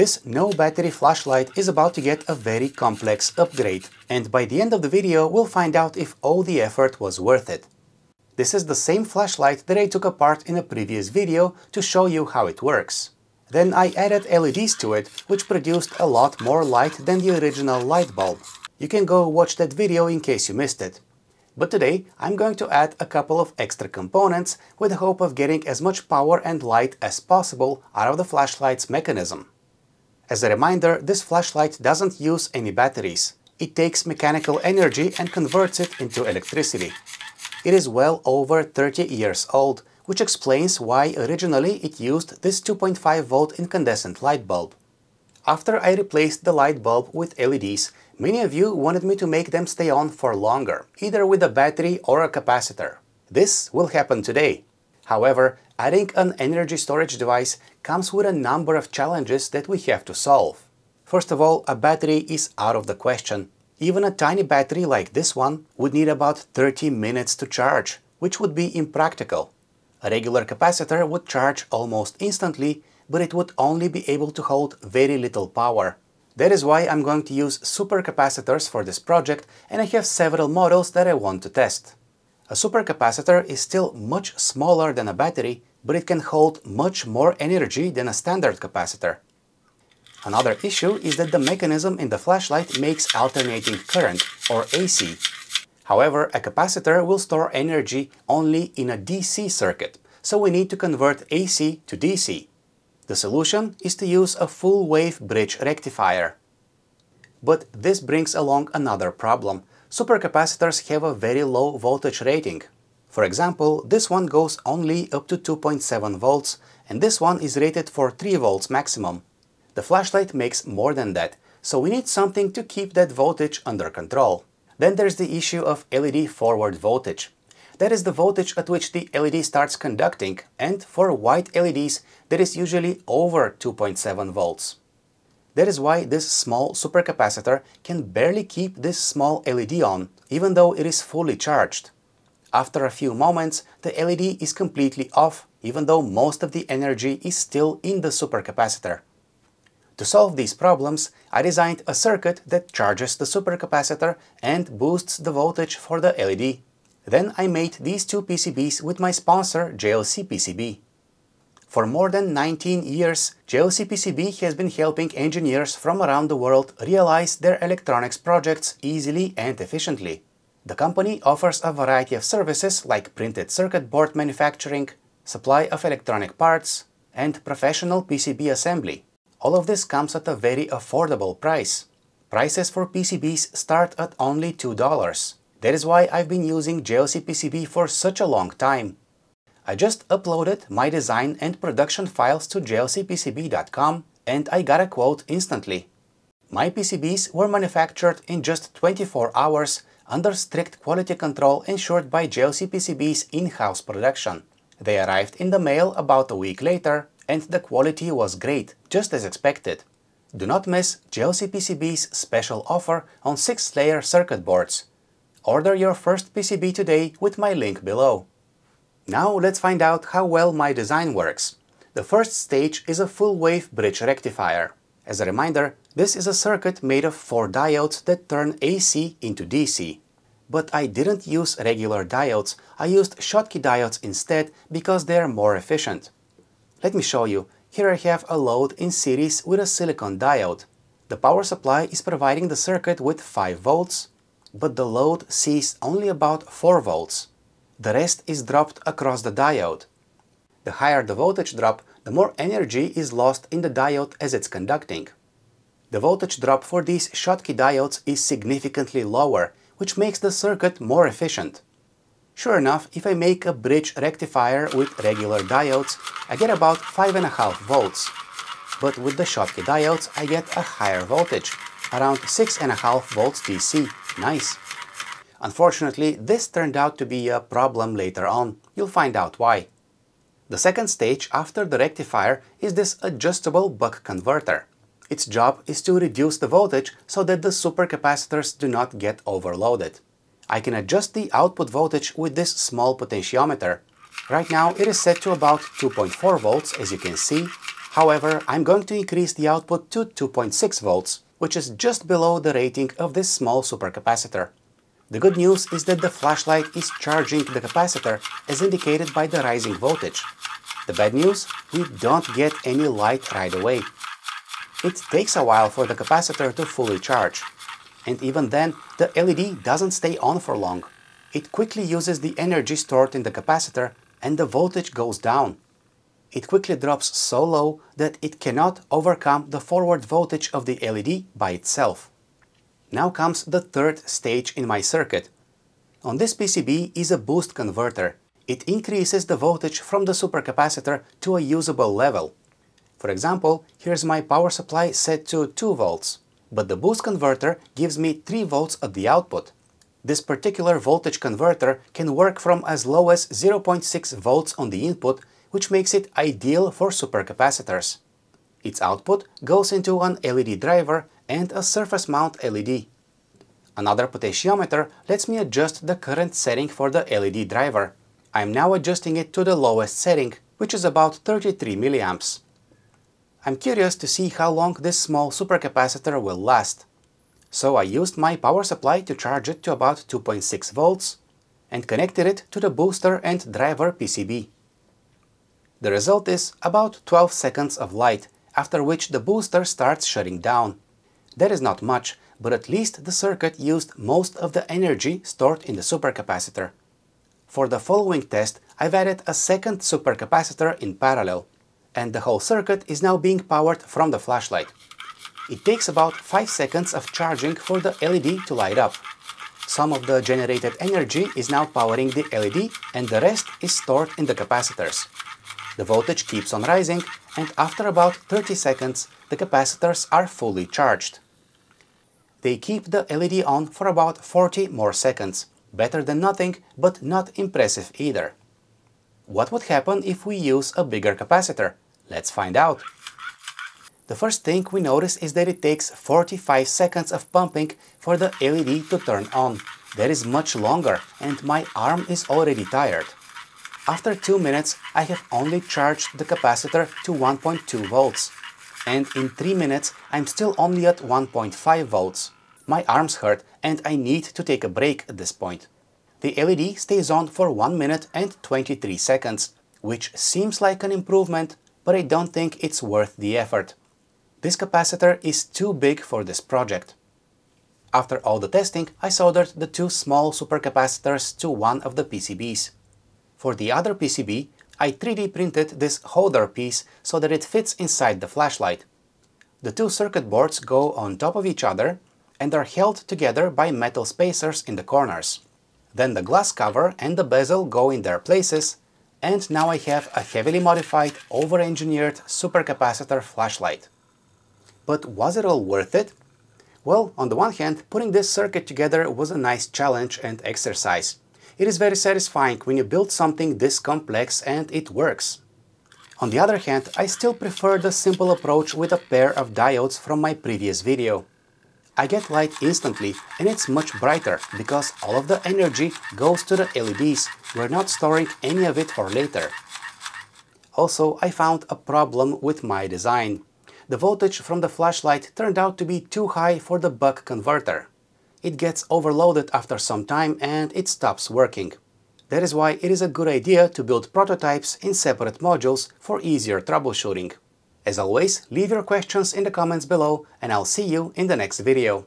This no-battery flashlight is about to get a very complex upgrade, and by the end of the video we'll find out if all the effort was worth it. This is the same flashlight that I took apart in a previous video to show you how it works. Then I added LEDs to it, which produced a lot more light than the original light bulb. You can go watch that video in case you missed it. But today I'm going to add a couple of extra components with the hope of getting as much power and light as possible out of the flashlight's mechanism. As a reminder, this flashlight doesn't use any batteries. It takes mechanical energy and converts it into electricity. It is well over 30 years old, which explains why originally it used this 2.5-volt incandescent light bulb. After I replaced the light bulb with LEDs, many of you wanted me to make them stay on for longer, either with a battery or a capacitor. This will happen today. However, adding an energy storage device comes with a number of challenges that we have to solve. First of all, a battery is out of the question. Even a tiny battery like this one would need about 30 minutes to charge, which would be impractical. A regular capacitor would charge almost instantly, but it would only be able to hold very little power. That is why I'm going to use supercapacitors for this project, and I have several models that I want to test. A supercapacitor is still much smaller than a battery, but it can hold much more energy than a standard capacitor. Another issue is that the mechanism in the flashlight makes alternating current, or AC. However, a capacitor will store energy only in a DC circuit, so we need to convert AC to DC. The solution is to use a full-wave bridge rectifier. But this brings along another problem. Supercapacitors have a very low voltage rating. For example, this one goes only up to 2.7 volts, and this one is rated for 3 volts maximum. The flashlight makes more than that, so we need something to keep that voltage under control. Then there's the issue of LED forward voltage. That is the voltage at which the LED starts conducting, and for white LEDs, that is usually over 2.7 volts. That is why this small supercapacitor can barely keep this small LED on, even though it is fully charged. After a few moments, the LED is completely off, even though most of the energy is still in the supercapacitor. To solve these problems, I designed a circuit that charges the supercapacitor and boosts the voltage for the LED. Then I made these two PCBs with my sponsor JLCPCB. For more than 19 years, JLCPCB has been helping engineers from around the world realize their electronics projects easily and efficiently. The company offers a variety of services like printed circuit board manufacturing, supply of electronic parts, and professional PCB assembly. All of this comes at a very affordable price. Prices for PCBs start at only $2. That is why I've been using JLCPCB for such a long time. I just uploaded my design and production files to jlcpcb.com and I got a quote instantly. My PCBs were manufactured in just 24 hours under strict quality control ensured by JLCPCB's in-house production. They arrived in the mail about a week later, and the quality was great, just as expected. Do not miss JLCPCB's special offer on 6-layer circuit boards. Order your first PCB today with my link below. Now let's find out how well my design works. The first stage is a full-wave bridge rectifier. As a reminder, this is a circuit made of 4 diodes that turn AC into DC. But I didn't use regular diodes, I used Schottky diodes instead because they are more efficient. Let me show you. Here I have a load in series with a silicon diode. The power supply is providing the circuit with 5 volts, but the load sees only about 4 volts. The rest is dropped across the diode. The higher the voltage drop, the more energy is lost in the diode as it's conducting. The voltage drop for these Schottky diodes is significantly lower, which makes the circuit more efficient. Sure enough, if I make a bridge rectifier with regular diodes, I get about 5.5 volts. But with the Schottky diodes, I get a higher voltage, around 6.5 volts DC. Nice! Unfortunately, this turned out to be a problem later on. You'll find out why. The second stage after the rectifier is this adjustable buck converter. Its job is to reduce the voltage so that the supercapacitors do not get overloaded. I can adjust the output voltage with this small potentiometer. Right now it is set to about 2.4 volts, as you can see, However, I'm going to increase the output to 2.6 volts, which is just below the rating of this small supercapacitor. The good news is that the flashlight is charging the capacitor, as indicated by the rising voltage. The bad news? We don't get any light right away. It takes a while for the capacitor to fully charge. And even then, the LED doesn't stay on for long. It quickly uses the energy stored in the capacitor, and the voltage goes down. It quickly drops so low that it cannot overcome the forward voltage of the LED by itself. Now comes the third stage in my circuit. On this PCB is a boost converter. It increases the voltage from the supercapacitor to a usable level. For example, here's my power supply set to 2 volts, but the boost converter gives me 3 volts at the output. This particular voltage converter can work from as low as 0.6 volts on the input, which makes it ideal for supercapacitors. Its output goes into an LED driver and a surface mount LED. Another potentiometer lets me adjust the current setting for the LED driver. I'm now adjusting it to the lowest setting, which is about 33 milliamps. I'm curious to see how long this small supercapacitor will last. So I used my power supply to charge it to about 2.6 volts and connected it to the booster and driver PCB. The result is about 12 seconds of light, after which the booster starts shutting down. That is not much, but at least the circuit used most of the energy stored in the supercapacitor. For the following test, I've added a second supercapacitor in parallel, and the whole circuit is now being powered from the flashlight. It takes about 5 seconds of charging for the LED to light up. Some of the generated energy is now powering the LED, and the rest is stored in the capacitors. The voltage keeps on rising, and after about 30 seconds, the capacitors are fully charged. They keep the LED on for about 40 more seconds. Better than nothing, but not impressive either. What would happen if we use a bigger capacitor? Let's find out. The first thing we notice is that it takes 45 seconds of pumping for the LED to turn on. That is much longer, and my arm is already tired. After 2 minutes, I have only charged the capacitor to 1.2 volts. And in 3 minutes, I'm still only at 1.5 volts. My arms hurt, and I need to take a break at this point. The LED stays on for 1 minute and 23 seconds, which seems like an improvement, but I don't think it's worth the effort. This capacitor is too big for this project. After all the testing, I soldered the 2 small supercapacitors to one of the PCBs. For the other PCB, I 3D printed this holder piece so that it fits inside the flashlight. The 2 circuit boards go on top of each other and are held together by metal spacers in the corners. Then the glass cover and the bezel go in their places, and now I have a heavily modified, over-engineered supercapacitor flashlight. But was it all worth it? Well, on the one hand, putting this circuit together was a nice challenge and exercise. It is very satisfying when you build something this complex and it works. On the other hand, I still prefer the simple approach with a pair of diodes from my previous video. I get light instantly, and it's much brighter, because all of the energy goes to the LEDs. We're not storing any of it for later. Also, I found a problem with my design. The voltage from the flashlight turned out to be too high for the buck converter. It gets overloaded after some time and it stops working. That is why it is a good idea to build prototypes in separate modules for easier troubleshooting. As always, leave your questions in the comments below, and I'll see you in the next video.